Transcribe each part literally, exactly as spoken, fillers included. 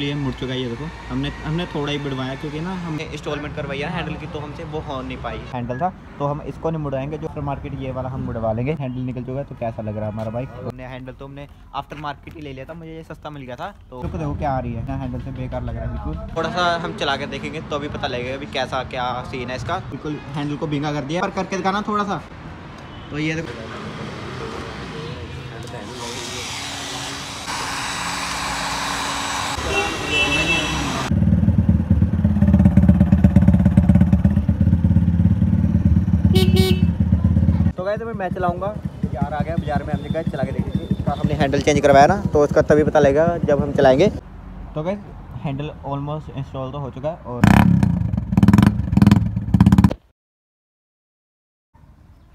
लिए मुड़ चुका है। ये देखो हमने हमने थोड़ा ही बढ़वाया क्योंकि ना हमने इंस्टॉलमेंट करवाया हैंडल की, तो हमसे वो हो नहीं पाई। हैंडल था तो हम इसको नहीं मुड़वाएंगे, जो आफ्टर मार्केट ये वाला हम मुड़वा लेंगे। हैंडल निकल चुका है तो कैसा लग रहा है हमारा बाइक। हमने हैंडल तो हमने आफ्टर मार्केट ही ले लिया था, मुझे ये सस्ता मिल गया था। तो देखो क्या आ रही है, हैंडल से बेकार लग रहा है बिल्कुल। थोड़ा सा हम चला कर देखेंगे तो अभी पता लगेगा अभी कैसा क्या सीन है इसका। बिल्कुल हैंडल को भींगा कर दिया पर करके दिखाना थोड़ा सा। तो ये देखो तो मैं चलाऊंगा। बाजार आ गया, बाजार में हमने कहा चला के देखते हैं इसका। हमने हैंडल चेंज करवाया ना तो उसका तभी पता लगेगा जब हम चलाएंगे। तो गाइस हैंडल ऑलमोस्ट इंस्टॉल तो हो चुका है। और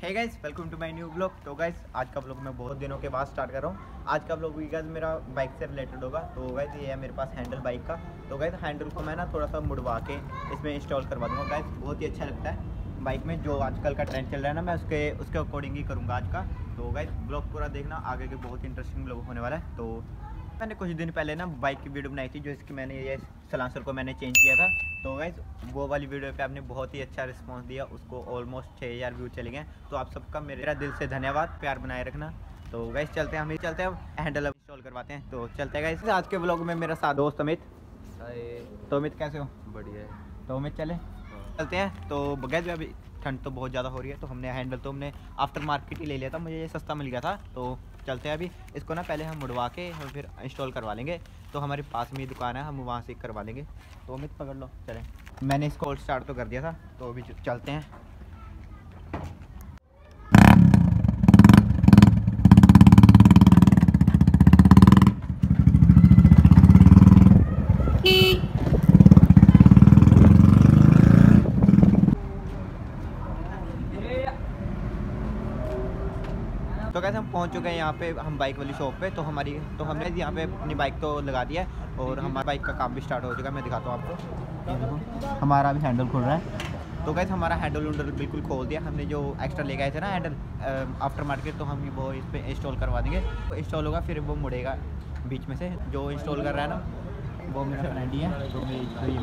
hey guys welcome to my new blog. तो गाइस आज का ब्लॉग मैं बहुत दिनों के बाद स्टार्ट कर रहा हूँ। आज का ब्लॉग भी गाइस मेरा बाइक से रिलेटेड होगा। तो गाइस ये है मेरे पास हैंडल बाइक का। तो गाइस हैंडल को मैं ना थोड़ा सा मुड़वा के इसमें इंस्टॉल करवा दूँगा। गाइस बहुत ही अच्छा लगता है बाइक में, जो आजकल का ट्रेंड चल रहा है ना, मैं उसके उसके अकॉर्डिंग ही करूँगा आज का। तो गाइस ब्लॉग पूरा देखना, आगे के बहुत इंटरेस्टिंग ब्लॉग होने वाला है। तो मैंने कुछ दिन पहले ना बाइक की वीडियो बनाई थी, जो इसकी मैंने ये सलांसर को मैंने चेंज किया था। तो गाइस वो वाली वीडियो पे आपने बहुत ही अच्छा रिस्पॉन्स दिया, उसको ऑलमोस्ट छः हज़ार व्यू चले गए। तो आप सबका मेरा दिल से धन्यवाद, प्यार बनाए रखना। तो गाइस चलते हैं, हम चलते हैं हैंडल इंस्टॉल करवाते हैं। तो चलते हैं गाइस आज के ब्लॉग में मेरा साथ दोस्त अमित। तो अमित कैसे हो? बढ़िया। तो अमित चले चलते हैं। तो बगैर जो अभी ठंड तो बहुत ज़्यादा हो रही है, तो हमने हैंडल तो हमने आफ्टर मार्केट ही ले लिया था, मुझे ये सस्ता मिल गया था। तो चलते हैं अभी इसको ना पहले हम मुड़वा के हम फिर इंस्टॉल करवा लेंगे। तो हमारे पास में ही दुकान है, हम वहाँ से करवा लेंगे। तो अमित पकड़ लो, चलें। मैंने इसको स्टार्ट तो कर दिया था, तो अभी चलते हैं। तो कैसे हम पहुंच चुके हैं यहाँ पे, हम बाइक वाली शॉप पे। तो हमारी तो हमने यहाँ पे अपनी बाइक तो लगा दी है और हमारी बाइक का काम भी स्टार्ट हो चुका है। मैं दिखाता हूँ आपको, ये देखो हमारा भी हैंडल खुल रहा है। तो कैसे हमारा हैंडल उंडल बिल्कुल खोल दिया, हमने जो एक्स्ट्रा ले गए थे ना हैंडल आफ्टर मार्केट, तो हम वो इस पर इंस्टॉल करवा देंगे। तो इंस्टॉल होगा फिर वो मुड़ेगा बीच में से। जो इंस्टॉल कर रहा है ना वो मेरा फ्रेंड ही है। तो ये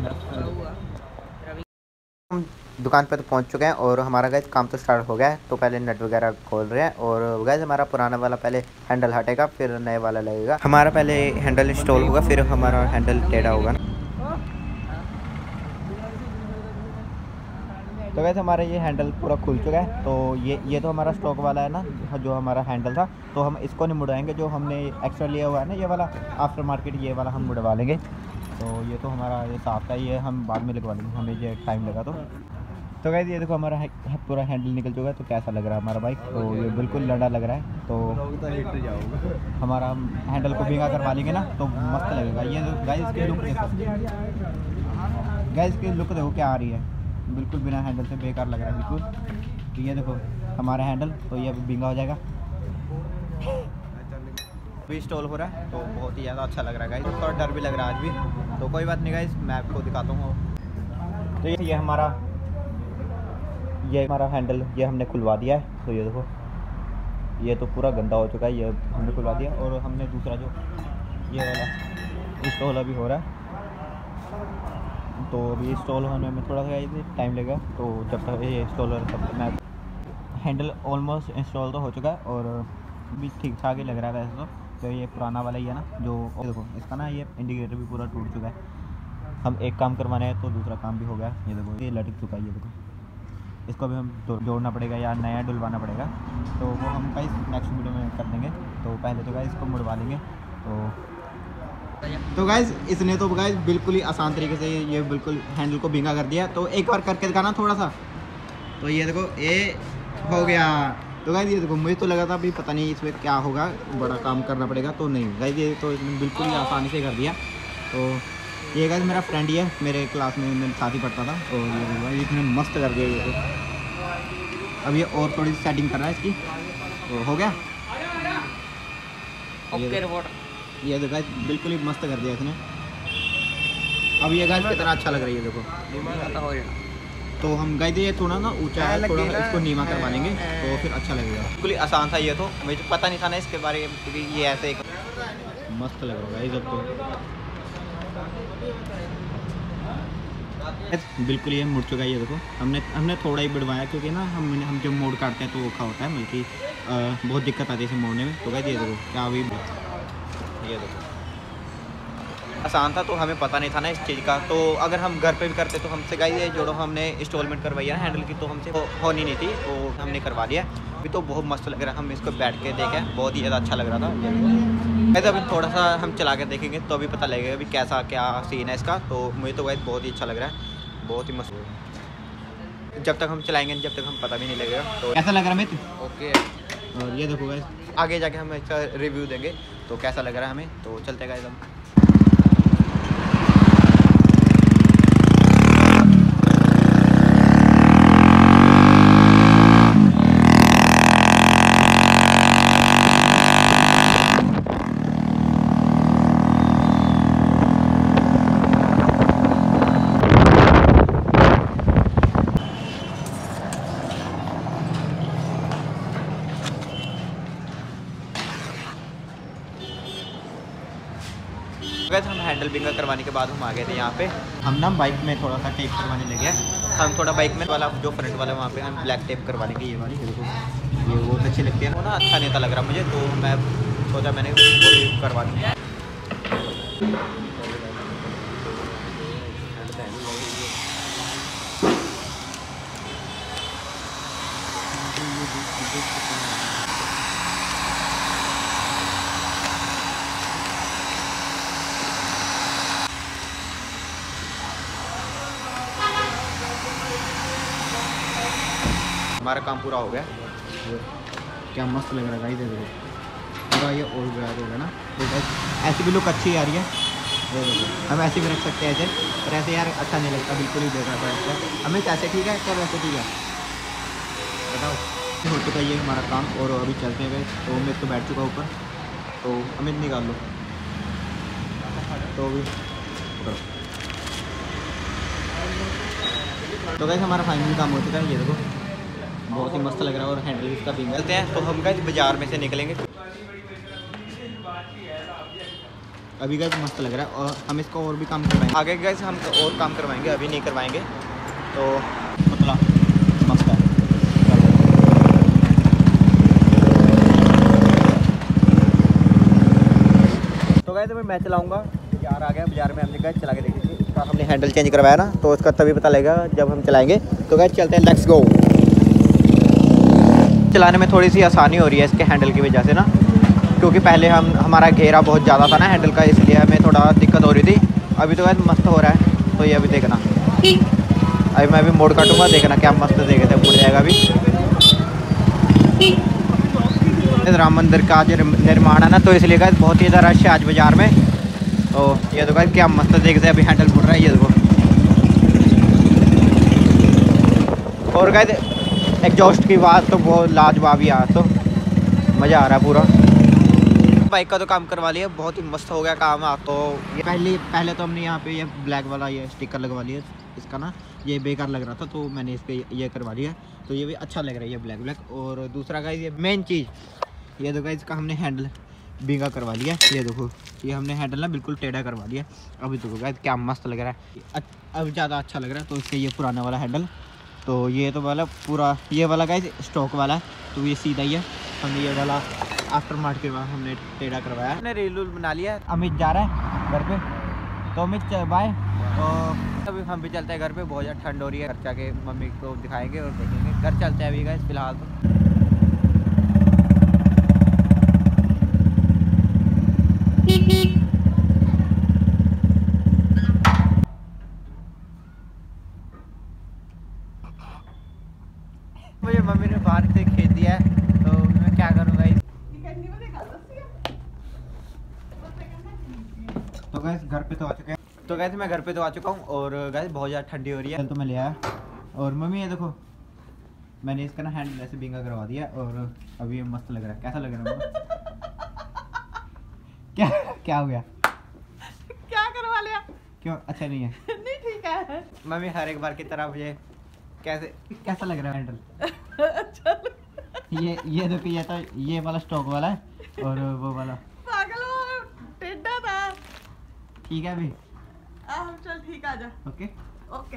हम दुकान पर तो पहुंच चुके हैं और हमारा गैस काम तो स्टार्ट हो गया है। तो पहले नट वगैरह खोल रहे हैं और गैस हमारा पुराना वाला पहले हैंडल हटेगा फिर नए वाला लगेगा। हमारा पहले हैंडल इंस्टॉल होगा फिर हमारा हैंडल टेढ़ा होगा ना। तो गैस हमारा ये हैंडल पूरा खुल चुका है। तो ये ये तो हमारा स्टॉक वाला है ना, जो हमारा हैंडल था, तो हम इसको नहीं मुड़वाएंगे। जो हमने एक्स्ट्रा लिया हुआ है ना ये वाला आफ्टर मार्केट, ये वाला हम मुड़वा लेंगे। तो ये तो हमारा ये साफ था, ये हम बाद में लगवा लेंगे, हमें ये टाइम लगा। तो तो गाइस ये देखो हमारा है, पूरा हैंडल निकल चुका है। तो कैसा लग रहा है हमारा बाइक। तो ये बिल्कुल लड़ा लग रहा है। तो हमारा हैंडल को भीगा करवा लेंगे ना तो मस्त लगेगा। ये गाइस की लुक देखो, गाइस की लुक देखो क्या आ रही है, बिल्कुल बिना हैंडल से बेकार लग रहा है बिल्कुल। तो ये देखो हमारा हैंडल, तो ये अभी भीगा हो जाएगा, भी इंस्टॉल हो रहा है। तो बहुत ही ज़्यादा अच्छा लग रहा है गाइस, थोड़ा डर भी लग रहा है आज भी। तो कोई बात नहीं गाइस, मैं आपको दिखाता हूँ। तो ये हमारा ये हमारा हैंडल ये हमने खुलवा दिया है। तो ये देखो ये तो पूरा गंदा हो चुका है, ये हमने खुलवा दिया। और हमने दूसरा जो ये वाला इंस्टॉल अभी हो रहा है, तो अभी इंस्टॉल होने में थोड़ा सा टाइम लगेगा। तो जब तक ये इंस्टॉल हो तब तक मैं हैंडल ऑलमोस्ट इंस्टॉल तो हो चुका है और भी ठीक ठाक ही लग रहा है वैसे तो। तो ये पुराना वाला ही है ना, जो देखो इसका ना ये इंडिकेटर भी पूरा टूट चुका है। हम एक काम करवाने हैं तो दूसरा काम भी हो गया। ये देखो ये लटक चुका है, ये देखो इसको भी हम जोड़ना पड़ेगा या नया डुलवाना पड़ेगा। तो वो हम गाइस नेक्स्ट वीडियो में कर देंगे। तो पहले तो गाइस इसको मुड़वा लेंगे। तो तो गाइस इसने तो गाइस बिल्कुल ही आसान तरीके से ये बिल्कुल हैंडल को भींगा कर दिया। तो एक बार करके दिखाना थोड़ा सा। तो ये देखो ये हो गया। तो गाइस ये देखो मुझे तो लगा था अभी पता नहीं इसमें क्या होगा, बड़ा काम करना पड़ेगा। तो नहीं गाइस ये तो इसने बिल्कुल ही आसानी से कर दिया। तो ये गाइस मेरा फ्रेंड ही है, मेरे क्लास में मेरे साथ ही पढ़ता था। और ये इतने मस्त कर दिया ये तो। अब ये और थोड़ी सेटिंग करना है इसकी। तो हो गया ओके रिपोर्ट। ये देखो गाइस बिल्कुल ही मस्त कर दिया इसने। अब ये गाइस कितना अच्छा लग रही है देखो। तो हम गाइस ये थोड़ा ना ऊंचा है, थोड़ा इसको नीमा करवा लेंगे तो फिर अच्छा लगेगा। बिल्कुल आसान था ये तो, मुझे पता नहीं था ना इसके बारे में। ये ऐसे मस्त लग रहा है गाइस अब तो। बिल्कुल ये मुड़ चुका है, ये देखो हमने हमने थोड़ा ही बढ़वाया क्योंकि ना हम हम जब मोड़ काटते हैं तो औखा होता है, बल्कि बहुत दिक्कत आती है इसे मोड़ने में। तो गाइस ये देखो क्या अभी ये देखो आसान था, तो हमें पता नहीं था ना इस चीज़ का। तो अगर हम घर पे भी करते तो हमसे गाइस ये जोड़ो हमने इंस्टॉलमेंट करवाई है हैंडल की, तो हमसे होनी नहीं थी, तो हमने करवा लिया। अभी तो बहुत मस्त लग रहा है, हम इसको बैठ के देखें, बहुत ही ज़्यादा अच्छा लग रहा था। वैसे अभी थोड़ा सा हम चला के देखेंगे तो अभी पता लगेगा अभी कैसा क्या सीन है इसका। तो मुझे तो गाइस बहुत ही अच्छा लग रहा है, बहुत ही मस्त। जब तक हम चलाएंगे जब तक हम पता भी नहीं लगेगा तो कैसा लग रहा है मैं तो? ओके। और ये देखो गाइस आगे जाके हम इसका रिव्यू देंगे तो कैसा लग रहा है हमें। तो चलते गाइस हम। वैसे हम हैंडल बिंगर करवाने के बाद हम आ गए थे यहाँ पे। हम ना बाइक में थोड़ा सा टेप करवाने लगे, हम थोड़ा बाइक में वाला जो फ्रंट वाला वहाँ पे हम ब्लैक टेप करवाने के, ये वाली देखो ये बहुत अच्छी लगती है, वो ना अच्छा नेता लग रहा मुझे, तो मैं सोचा मैंने वो भी करवा दिया। हमारा काम पूरा हो गया, क्या मस्त लग रहा है गाइस देखो पूरा ये और गया होगा ना। तो ऐसी भी लुक अच्छी आ रही है, हम ऐसे भी रख सकते हैं ऐसे, पर ऐसे यार अच्छा नहीं लगता, बिल्कुल ही बेकार लगता है हमें। कैसे ठीक है क्या वैसे ठीक है बताओ। हो चुका ये हमारा काम और अभी चलते हैं। तो मैं तो बैठ चुका ऊपर, तो अमित निकाल लो तो भी। तो गाइस हमारा फाइनल काम हो चुका है, ये देखो बहुत ही मस्त लग रहा है और हैंडल इसका भी। चलते हैं तो हम गाइस बाज़ार में से निकलेंगे। अभी गाइस मस्त लग रहा है और हम इसका और भी काम करवाएंगे आगे गाइस, हम तो और काम करवाएंगे, अभी नहीं करवाएंगे। तो पतला मस्त है। तो गाइस अभी मैं चलाऊंगा, बाज़ार आ गया, बाज़ार में हमने गाइस चला के देखी थी, इसका हमने हैंडल चेंज करवाया ना, तो इसका तभी पता लगेगा जब हम चलाएँगे। तो गाइस चलते हैं, लेट्स गो। चलाने में थोड़ी सी आसानी हो रही है इसके हैंडल की वजह से ना, क्योंकि पहले हम हमारा घेरा बहुत ज़्यादा था ना हैंडल का, इसलिए हमें थोड़ा दिक्कत हो रही थी। अभी तो गाइस मस्त हो रहा है, तो ये अभी देखना अभी मैं अभी मोड़ काटूंगा, देखना क्या मस्त देखे थे मुड़ जाएगा। अभी राम मंदिर का आज निर्माण है ना, तो इसलिए गाइस बहुत ही ज़्यादा रश है आज बाज़ार में। तो ये तो गाइस क्या मस्त देखते अभी हैंडल मुड़ रहा है, ये देखो। और गाइस एग्जॉस्ट की बात तो बहुत लाजवाब ही आ, तो मज़ा आ रहा है पूरा। बाइक का तो काम करवा लिया, बहुत ही मस्त हो गया काम। आप तो पहले पहले तो हमने यहाँ पे ये ब्लैक वाला ये स्टिकर लगवा लिया, इसका ना ये बेकार लग रहा था, तो मैंने इस पर यह करवा लिया, तो ये भी अच्छा लग रहा है ये ब्लैक ब्लैक। और दूसरा गाइस ये मेन चीज़, ये देखो इसका हमने हैंडल बीघा करवा लिया, ये देखो ये हमने हैंडल ना बिल्कुल टेढ़ा करवा लिया। अभी देखो गाइस क्या मस्त लग रहा है, अब ज़्यादा अच्छा लग रहा है। तो इससे ये पुराना वाला हैंडल, तो ये तो वाला पूरा ये वाला गाइस स्टॉक वाला है, तो ये सीधा ही है। हमने ये वाला आफ्टर मार्केट के बाद हमने टेढ़ा करवाया, हमने रील बना लिया। अमित जा रहा है घर पे, तो अमित बाय। तो अभी हम भी चलते हैं घर पे, बहुत ज़्यादा ठंड हो रही है, घर जाके मम्मी को दिखाएंगे और देखेंगे। घर चलते हैं अभी गाइस फिलहाल तो। मुझे मम्मी ने बाहर से खेत दिया है, तो मैं क्या करूँगा इस। तो गाइस घर पे तो आ चुके हैं, तो गाइस मैं घर पे तो आ चुका हूँ और गाइस बहुत ज़्यादा ठंडी हो रही है, तो मैं ले आया। और मम्मी ये देखो मैंने इसका ना हैंडल ऐसे बिंगा करवा दिया और अभी ये मस्त लग रहा है। कैसा लग रहा है? क्या क्या हो गया? क्या करवा लिया? क्यों अच्छा नहीं है? नहीं ठीक है। मम्मी हर एक बार की तरह मुझे कैसे कैसा लग रहा है हैंडल? ये ये देखो ये तो ये वाला स्टॉक वाला है और वो वाला पागल वो टेढ़ा था। ठीक है अभी चल ठीक आ जा। ओके ओके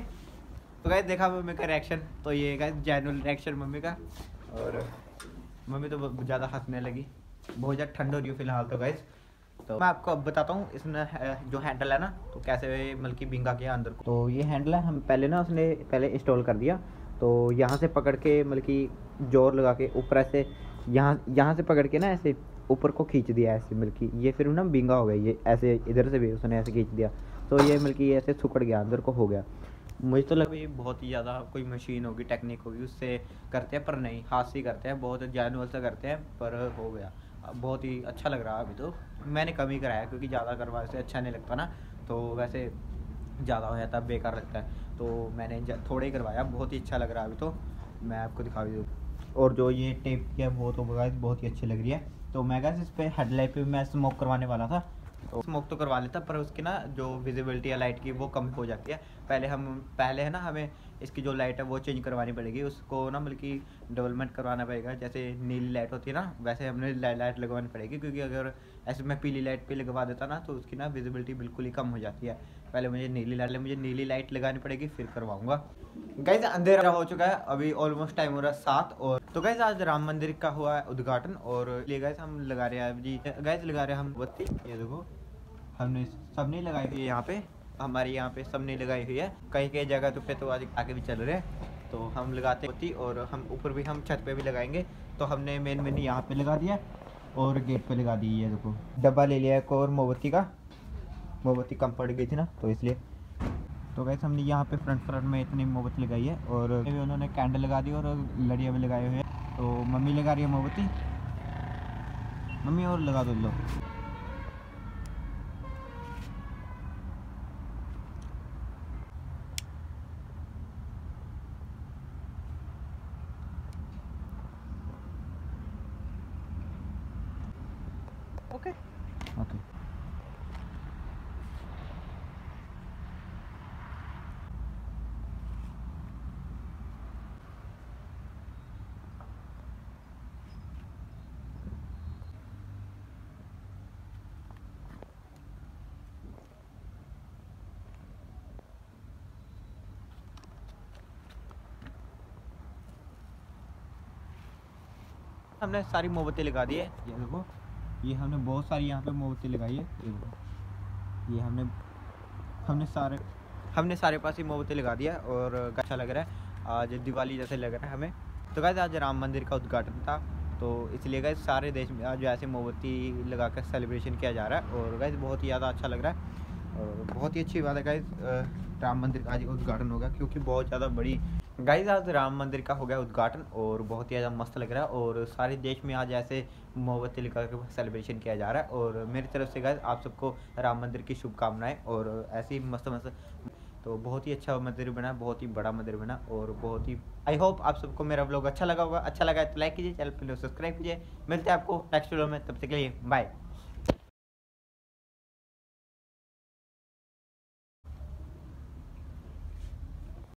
तो गाइस देखा मम्मी का रिएक्शन, तो ये गाइस जेन्युइन रिएक्शन मम्मी का। और मम्मी तो ज़्यादा हंसने लगी, बहुत ज़्यादा ठंड हो रही है फिलहाल। तो गाइस तो मैं आपको अब बताता हूँ इसने जो हैंडल है ना तो कैसे बल्कि बिंगा किया अंदर को। तो ये हैंडल है हम पहले ना उसने पहले इंस्टॉल कर दिया, तो यहाँ से पकड़ के बल्कि जोर लगा के ऊपर ऐसे यहाँ यहाँ से पकड़ के ना ऐसे ऊपर को खींच दिया ऐसे बल्कि ये फिर ना बिंगा हो गया। ये ऐसे इधर से भी उसने ऐसे खींच दिया तो ये बल्कि ऐसे सुकड़ गया अंदर को हो गया। मुझे तो लगा ये बहुत ही ज़्यादा कोई मशीन होगी टेक्निक होगी उससे करते हैं, पर नहीं हाथ से करते हैं, बहुत जानवर से करते हैं। पर हो गया, बहुत ही अच्छा लग रहा है। अभी तो मैंने कम ही कराया क्योंकि ज़्यादा करवाने से अच्छा नहीं लगता ना, तो वैसे ज़्यादा हो जाता बेकार लगता है, तो मैंने थोड़े ही करवाया। बहुत ही अच्छा लग रहा है अभी तो, मैं आपको दिखा भी दूँ। और जो ये टेप की है वो तो बहुत ही अच्छी लग रही है। तो मैं गाइस इस पर हेडलाइट पर मैं स्मोक करवाने वाला था, तो स्मोक तो करवा लेता पर उसकी ना जो विजिबिलिटी है लाइट की वो कम हो जाती है। पहले हम पहले है ना हमें इसकी जो लाइट है वो चेंज करवानी पड़ेगी, उसको ना बल्कि डेवलपमेंट करवाना पड़ेगा। जैसे नीली लाइट होती है ना वैसे हमने लाइट लगवानी पड़ेगी, क्योंकि अगर ऐसे मैं पीली लाइट पे लगवा देता ना तो उसकी ना विजिबिलिटी बिल्कुल ही कम हो जाती है। पहले मुझे नीली लाइट मुझे नीली लाइट लगानी पड़ेगी फिर करवाऊँगा। गाइस अंधेरा हो चुका है, अभी ऑलमोस्ट टाइम हो रहा है सात। और तो गाइस आज राम मंदिर का हुआ है उद्घाटन, और ये गाइस हम लगा रहे हैं जी गाइस लगा रहे हैं हम बत्ती। ये देखो हमने सबने लगाई हुई है, यहाँ पे हमारे यहाँ पे सबने लगाई हुई है, कहीं कई जगह तो पे तो आज आगे भी चल रहे हैं। तो हम लगाते बत्ती और हम ऊपर भी हम छत पे भी लगाएंगे। तो हमने मेन मेन यहाँ पे लगा दिया और गेट पे लगा दी। ये देखो डब्बा ले लिया एक और मोमबत्ती का, मोमबत्ती कम पड़ गई थी ना तो इसलिए। तो गाइस हमने यहाँ पे फ्रंट फ्रंट में इतनी मोमबत्ती लगाई है, और उन्होंने कैंडल लगा दी और लड़ियाँ भी लगाए हुए हैं। तो मम्मी लगा रही है मोमबत्ती, मम्मी और लगा दो लो। ओके ओके हमने सारी मोमबत्ती लगा दी है। ये देखो ये हमने बहुत सारी यहाँ पे मोमबत्ती लगाई है। ये देखो ये हमने हमने सारे हमने सारे पास ही मोमबत्ती लगा दिया और अच्छा लग रहा है, आज दिवाली जैसे लग रहा है हमें। तो गाइस आज राम मंदिर का उद्घाटन था, तो इसलिए गाइस सारे देश में आज ऐसे मोमबत्ती लगा कर सेलिब्रेशन किया जा रहा है, और गाइस बहुत ही ज़्यादा अच्छा लग रहा है। और बहुत ही अच्छी बात है गाइस, राम मंदिर का आज उद्घाटन होगा क्योंकि बहुत ज़्यादा बड़ी गाइस आज राम मंदिर का हो गया उद्घाटन, और बहुत ही ज़्यादा मस्त लग रहा है। और सारे देश में आज ऐसे मोमबत्ती लगा के सेलिब्रेशन किया जा रहा है। और मेरी तरफ से गाइस आप सबको राम मंदिर की शुभकामनाएं, और ऐसे ही मस्त मस्त तो बहुत ही अच्छा मंदिर बना, बहुत ही बड़ा मंदिर बना। और बहुत ही आई होप आप सबको मेरा व्लॉग अच्छा लगा होगा। अच्छा लगा है तो लाइक कीजिए, चैनल पर सब्सक्राइब कीजिए। मिलते हैं आपको नेक्स्ट व्लॉग में, तब तक के लिए बाय।